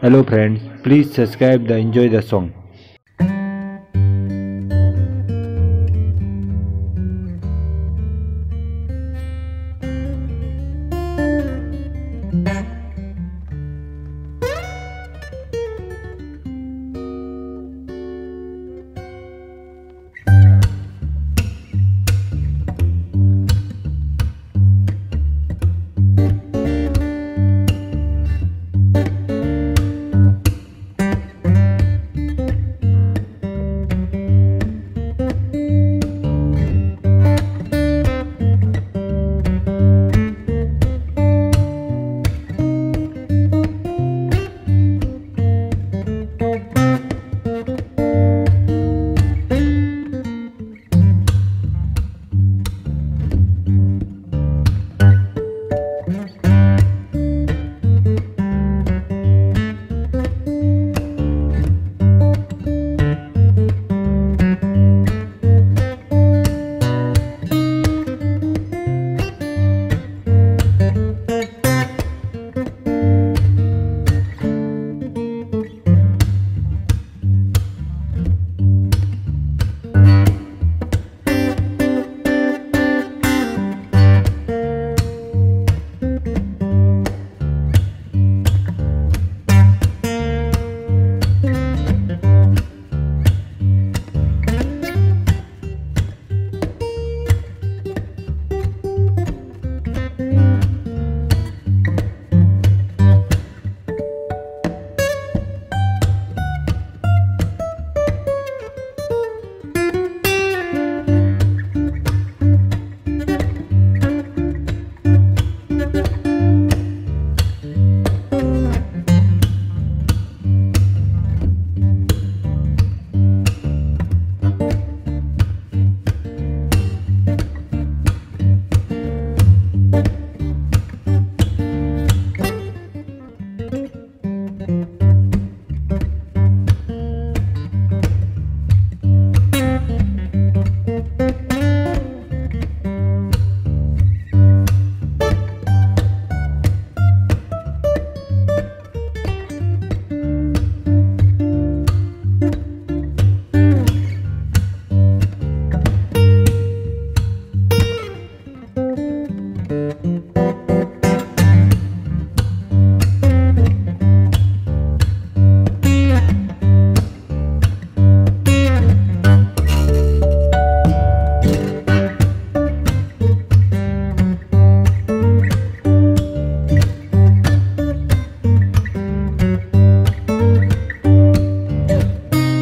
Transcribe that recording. Hello friends, please subscribe and enjoy the song.